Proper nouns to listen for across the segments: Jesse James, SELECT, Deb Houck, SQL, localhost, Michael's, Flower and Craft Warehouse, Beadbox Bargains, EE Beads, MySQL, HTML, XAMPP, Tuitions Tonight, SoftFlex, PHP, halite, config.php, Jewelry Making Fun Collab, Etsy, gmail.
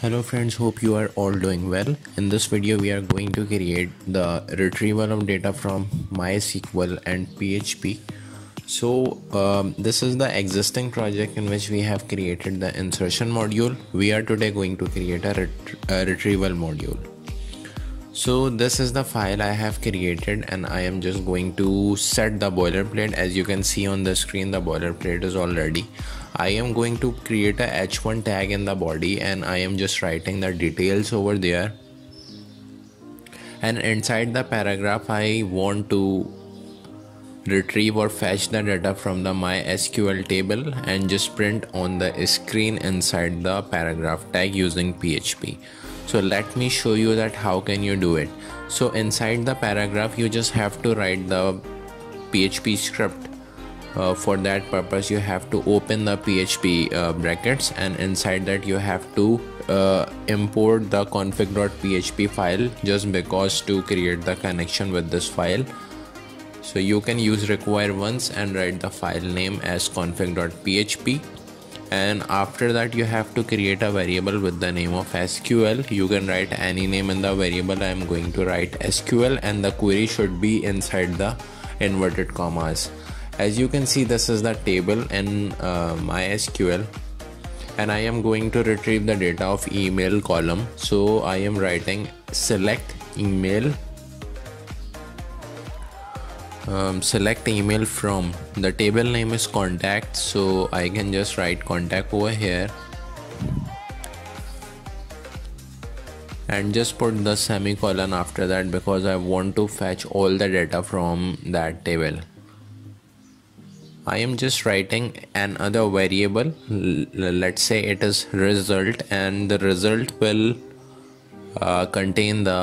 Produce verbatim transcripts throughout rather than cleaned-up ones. Hello friends, hope you are all doing well. In this video we are going to create the retrieval of data from MySQL and P H P. So um, this is the existing project in which we have created the insertion module. We are today going to create a, ret a retrieval module. So this is the file I have created and I am just going to set the boilerplate. As you can see on the screen, the boilerplate is already. I am going to create a H one tag in the body and I am just writing the details over there, and inside the paragraph I want to retrieve or fetch the data from the MySQL table and just print on the screen inside the paragraph tag using P H P. So let me show you that how can you do it. So inside the paragraph you just have to write the P H P script. Uh, for that purpose you have to open the P H P uh, brackets, and inside that you have to uh, import the config dot P H P file just because to create the connection with this file. So you can use require once and write the file name as config dot P H P. And after that you have to create a variable with the name of S Q L. You can write any name in the variable. I am going to write S Q L, and the query should be inside the inverted commas. As you can see, this is the table in uh, MySQL, and I am going to retrieve the data of email column. So I am writing select email Um, select email from. The table name is contact, so I can just write contact over here and just put the semicolon after that because I want to fetch all the data from that table. I am just writing another variable, let's say it is result, and the result will uh, contain the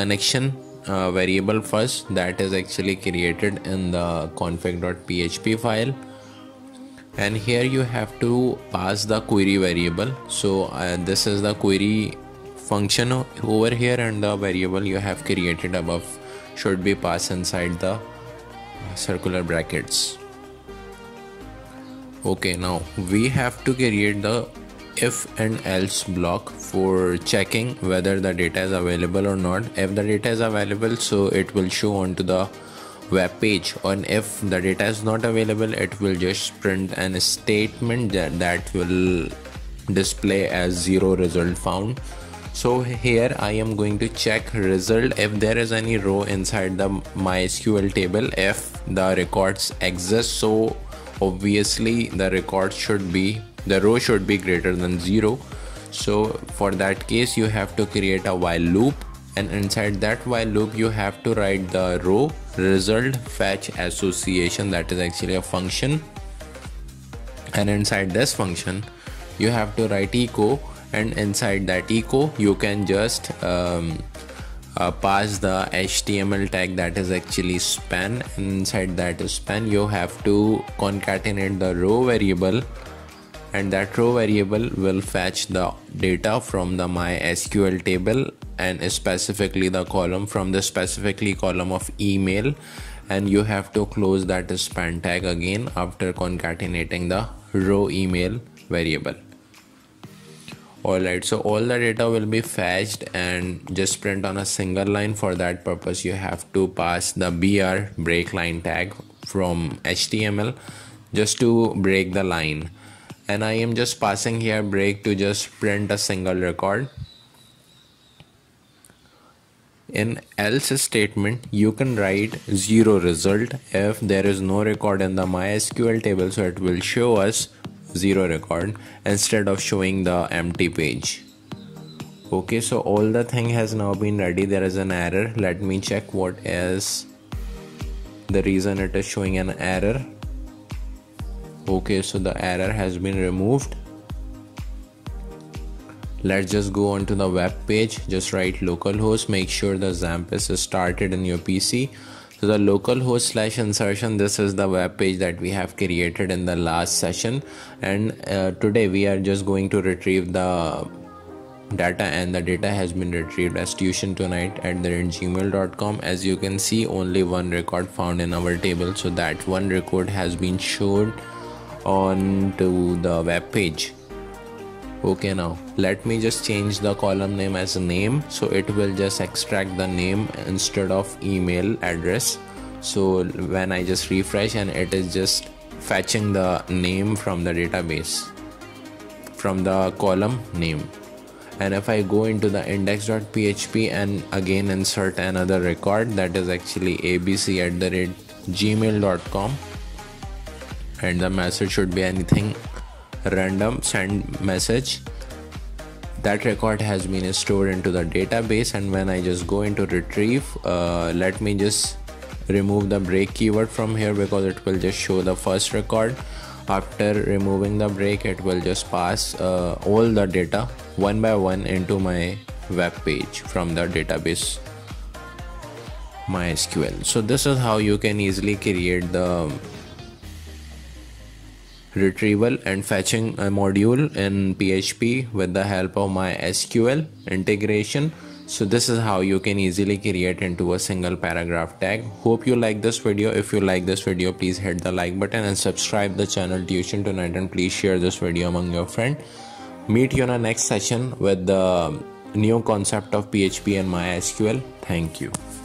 connection Uh, variable first that is actually created in the config dot P H P file, and here you have to pass the query variable. So uh, this is the query function over here, and the variable you have created above should be passed inside the circular brackets. Okay, now we have to create the if and else block for checking whether the data is available or not. If the data is available, so it will show onto the web page, and if the data is not available, it will just print an statement that, that will display as zero result found. So here I am going to check result if there is any row inside the MySQL table. If the records exist, so obviously the record should be the row should be greater than zero. So for that case you have to create a while loop, and inside that while loop you have to write the row result fetch association, that is actually a function, and inside this function you have to write echo, and inside that echo you can just um, Uh, pass the H T M L tag that is actually span, and inside that span you have to concatenate the row variable, and that row variable will fetch the data from the MySQL table, and specifically the column from the specifically column of email, and you have to close that span tag again after concatenating the row email variable. Alright, so all the data will be fetched and just print on a single line. For that purpose you have to pass the B R break line tag from H T M L just to break the line, and I am just passing here break to just print a single record. In else statement you can write zero result if there is no record in the MySQL table, so it will show us zero record instead of showing the empty page. Okay, so all the thing has now been ready. There is an error. Let me check what is the reason it is showing an error. Okay, so the error has been removed. Let's just go on to the web page. Just write localhost. Make sure the XAMPP is started in your P C. So the localhost slash insertion, this is the web page that we have created in the last session, and uh, today we are just going to retrieve the data, and the data has been retrieved as Tuitions Tonight at the gmail dot com. As you can see, only one record found in our table, so that one record has been shown on to the web page. Okay, now let me just change the column name as name, so it will just extract the name instead of email address. So when I just refresh, and it is just fetching the name from the database, from the column name. And if I go into the index dot P H P and again insert another record, that is actually a b c at the rate gmail dot com, and the message should be anything random, send message. That record has been stored into the database, and when I just go into retrieve, uh, let me just remove the break keyword from here, because it will just show the first record. After removing the break, it will just pass uh, all the data one by one into my web page from the database MySQL. So this is how you can easily create the retrieval and fetching a module in P H P with the help of MySQL integration. So this is how you can easily create into a single paragraph tag. Hope you like this video. If you like this video, please hit the like button and subscribe the channel Tuition Tonight, and please share this video among your friends. Meet you in the next session with the new concept of P H P and MySQL. Thank you.